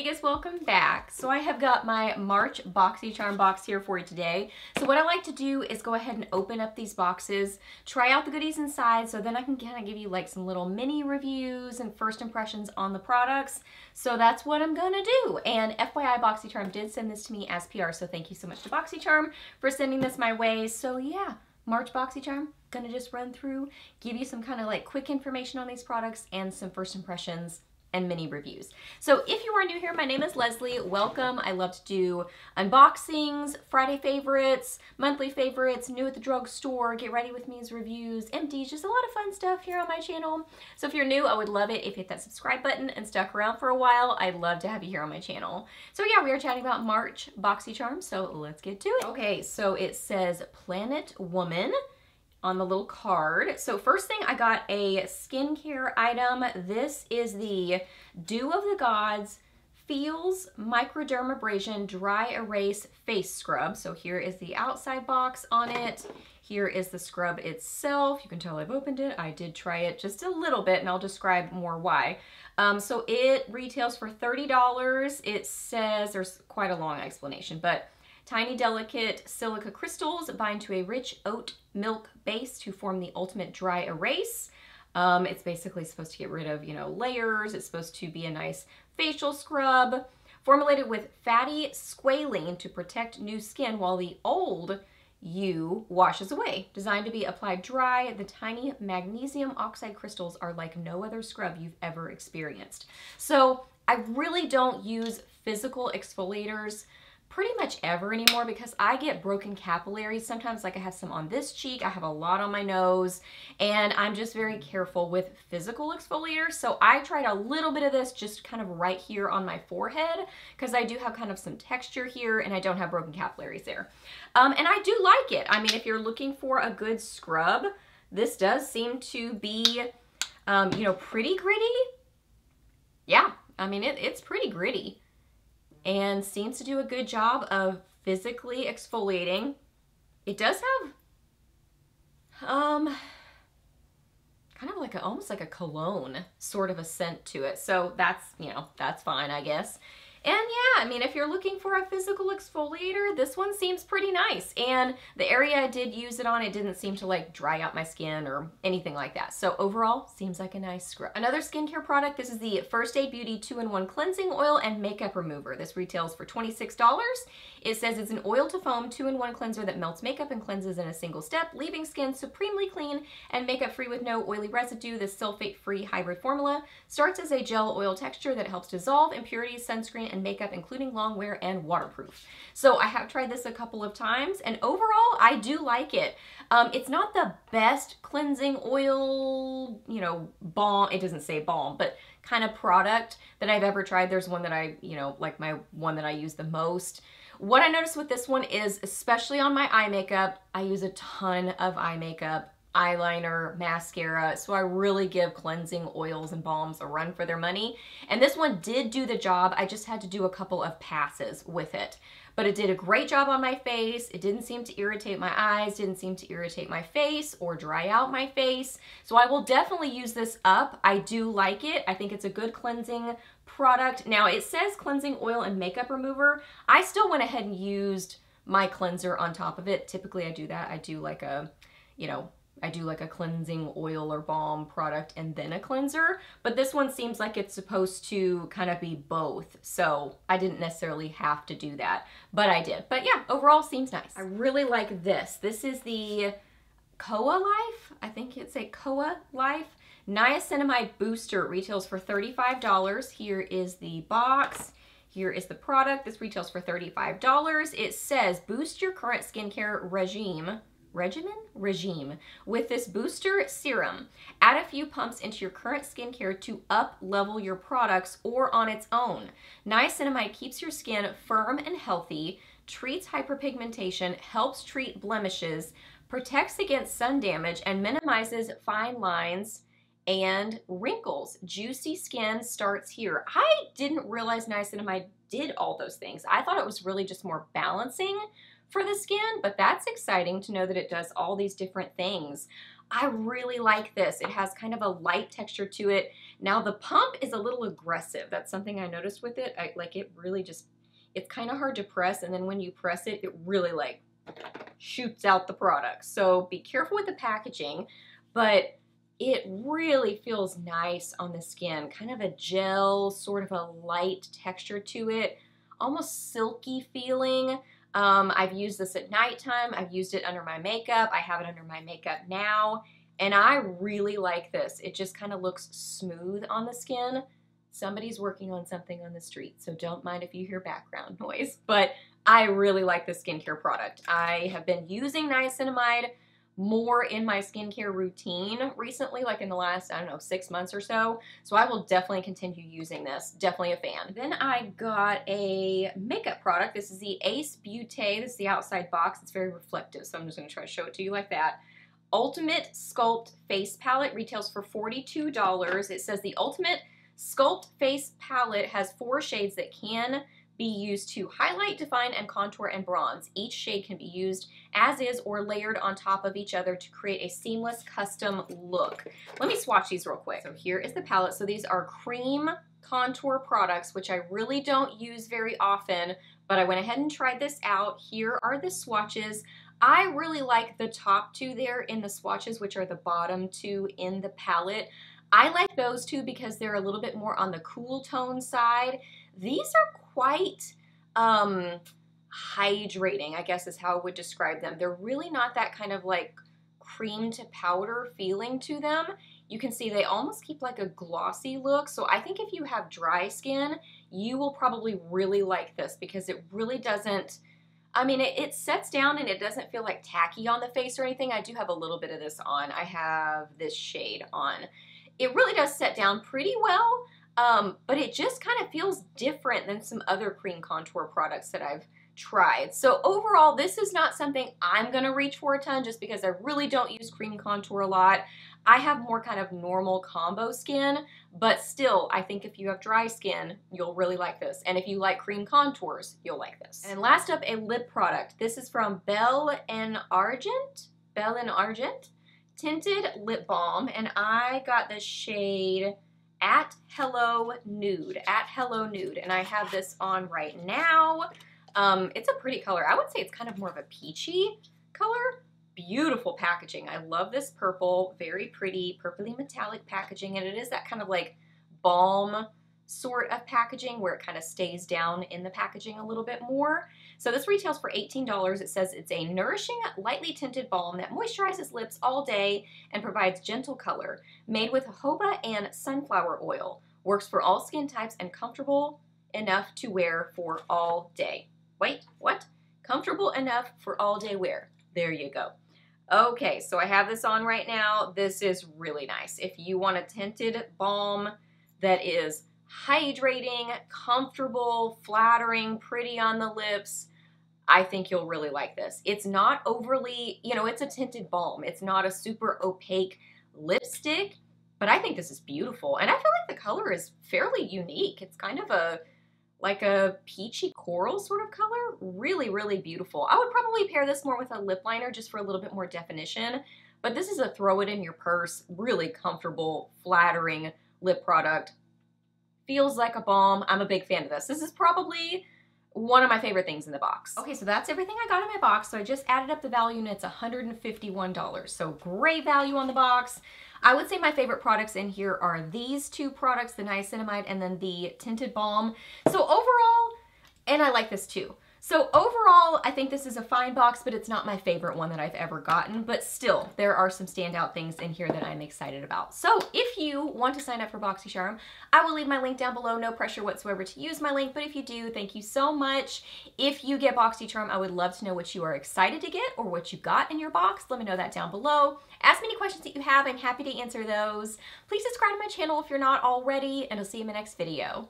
Hey guys, welcome back. So I have got my March Boxycharm box here for you today. So what I like to do is go ahead and open up these boxes, try out the goodies inside, so then I can kind of give you like some little mini reviews and first impressions on the products. So that's what I'm gonna do. And FYI, Boxycharm did send this to me as PR, so thank you so much to Boxycharm for sending this my way. So yeah, March Boxycharm, gonna just run through, give you some kind of like quick information on these products and some first impressions and mini reviews. So if you are new here, my name is Leslie. Welcome. I love to do unboxings, Friday favorites, monthly favorites, new at the drugstore, get ready with me's reviews, empties, just a lot of fun stuff here on my channel. So if you're new, I would love it if you hit that subscribe button and stuck around for a while. I'd love to have you here on my channel. So yeah, we are chatting about March Boxycharm, so let's get to it. Okay, so it says Planet Woman on the little card. So first thing, I got a skincare item. This is the Dew of the Gods Feels Microdermabrasion Dry Erase Face Scrub. So here is the outside box on it. Here is the scrub itself. You can tell I've opened it. I did try it just a little bit and I'll describe more why. So it retails for $30. It says, there's quite a long explanation, but tiny, delicate silica crystals bind to a rich oat milk base to form the ultimate dry erase. It's basically supposed to get rid of, you know, layers. It's supposed to be a nice facial scrub formulated with fatty squalene to protect new skin while the old you washes away. Designed to be applied dry, the tiny magnesium oxide crystals are like no other scrub you've ever experienced. So I really don't use physical exfoliators pretty much ever anymore because I get broken capillaries sometimes. Like I have some on this cheek, I have a lot on my nose, and I'm just very careful with physical exfoliators. So I tried a little bit of this just kind of right here on my forehead because I do have kind of some texture here and I don't have broken capillaries there. And I do like it. I mean, if you're looking for a good scrub, this does seem to be, you know, pretty gritty. Yeah, I mean, it's pretty gritty and seems to do a good job of physically exfoliating. It does have kind of like a, almost like a cologne sort of a scent to it. So that's, you know, that's fine, I guess. And yeah, I mean, if you're looking for a physical exfoliator, this one seems pretty nice. And the area I did use it on, it didn't seem to like dry out my skin or anything like that. So overall, seems like a nice scrub. Another skincare product, this is the First Aid Beauty 2-in-1 Cleansing Oil and Makeup Remover. This retails for $26. It says it's an oil to foam 2-in-1 cleanser that melts makeup and cleanses in a single step, leaving skin supremely clean and makeup free with no oily residue. This sulfate-free hybrid formula starts as a gel oil texture that helps dissolve impurities, sunscreen, and makeup, including long wear and waterproof. So I have tried this a couple of times and overall I do like it. It's not the best cleansing oil, you know, balm, it doesn't say balm, but kind of product that I've ever tried. There's one that I, you know, like my one that I use the most. What I noticed with this one is, especially on my eye makeup, I use a ton of eye makeup, eyeliner, mascara, so I really give cleansing oils and balms a run for their money. And this one did do the job. I just had to do a couple of passes with it, but it did a great job on my face. It didn't seem to irritate my eyes, didn't seem to irritate my face or dry out my face. So I will definitely use this up. I do like it. I think it's a good cleansing product. Now it says cleansing oil and makeup remover. I still went ahead and used my cleanser on top of it. Typically I do that. I do like a, you know, I do like a cleansing oil or balm product and then a cleanser, but this one seems like it's supposed to kind of be both. So I didn't necessarily have to do that, but I did. But yeah, overall seems nice. I really like this. This is the Koa Life. I think it's a Koa Life Niacinamide Booster. It retails for $35. Here is the box. Here is the product. This retails for $35. It says boost your current skincare regime with this booster serum. Add a few pumps into your current skincare to up level your products or on its own. Niacinamide keeps your skin firm and healthy, treats hyperpigmentation, helps treat blemishes, protects against sun damage, and minimizes fine lines and wrinkles. Juicy skin starts here. I didn't realize niacinamide did all those things. I thought it was really just more balancing for the skin, but that's exciting to know that it does all these different things. I really like this. It has kind of a light texture to it. Now the pump is a little aggressive. That's something I noticed with it. It really just, it's kind of hard to press, and then when you press it, it really like shoots out the product. So be careful with the packaging, but it really feels nice on the skin. Kind of a gel, sort of a light texture to it, almost silky feeling. I've used this at nighttime. I've used it under my makeup. I have it under my makeup now, and I really like this. It just kind of looks smooth on the skin. Somebody's working on something on the street, so don't mind if you hear background noise, but I really like this skincare product. I have been using niacinamide more in my skincare routine recently, like in the last, 6 months or so. So I will definitely continue using this. Definitely a fan. Then I got a makeup product. This is the Ace Beauté. This is the outside box. It's very reflective, so I'm just going to try to show it to you like that. Ultimate Sculpt Face Palette retails for $42. It says the Ultimate Sculpt Face Palette has 4 shades that can be used to highlight, define, and contour, and bronze. Each shade can be used as is or layered on top of each other to create a seamless custom look. Let me swatch these real quick. So here is the palette. So these are cream contour products, which I really don't use very often, but I went ahead and tried this out. Here are the swatches. I really like the top 2 there in the swatches, which are the bottom 2 in the palette. I like those 2 because they're a little bit more on the cool tone side. These are quite hydrating, I guess is how I would describe them. They're really not that kind of like cream to powder feeling to them. You can see they almost keep like a glossy look. So I think if you have dry skin, you will probably really like this because it really doesn't, it sets down and it doesn't feel like tacky on the face or anything. I do have a little bit of this on. I have this shade on. It really does set down pretty well. But it just kind of feels different than some other cream contour products that I've tried. So overall, this is not something I'm going to reach for a ton just because I really don't use cream contour a lot. I have more kind of normal combo skin, but still, I think if you have dry skin, you'll really like this. And if you like cream contours, you'll like this. And last up, a lip product. This is from Belle En Argent, Tinted Lip Balm, and I got the shade at hello nude, and I have this on right now. It's a pretty color. I would say it's kind of more of a peachy color. Beautiful packaging. I love this purple, very pretty, purpley metallic packaging, and it is that kind of like balm sort of packaging where it kind of stays down in the packaging a little bit more. So this retails for $18. It says it's a nourishing, lightly tinted balm that moisturizes lips all day and provides gentle color. Made with jojoba and sunflower oil. Works for all skin types and comfortable enough to wear for all day. Wait, what? Comfortable enough for all day wear. There you go. Okay, so I have this on right now. This is really nice. If you want a tinted balm that is hydrating, comfortable, flattering, pretty on the lips, I think you'll really like this. It's not overly, it's a tinted balm. It's not a super opaque lipstick, but I think this is beautiful. And I feel like the color is fairly unique. It's kind of a peachy coral sort of color. Really, really beautiful. I would probably pair this more with a lip liner just for a little bit more definition, but this is a throw it in your purse, really comfortable, flattering lip product. Feels like a balm. I'm a big fan of this. This is probably one of my favorite things in the box. Okay, so that's everything I got in my box. So I just added up the value and it's $151. So great value on the box. I would say my favorite products in here are these 2 products, the niacinamide and then the tinted balm. So overall, and I like this too. So overall, I think this is a fine box, but it's not my favorite one that I've ever gotten. But still, there are some standout things in here that I'm excited about. So if you want to sign up for Boxycharm, I will leave my link down below. No pressure whatsoever to use my link, but if you do, thank you so much. If you get Boxycharm, I would love to know what you are excited to get or what you got in your box. Let me know that down below. Ask me any questions that you have. I'm happy to answer those. Please subscribe to my channel if you're not already, and I'll see you in my next video.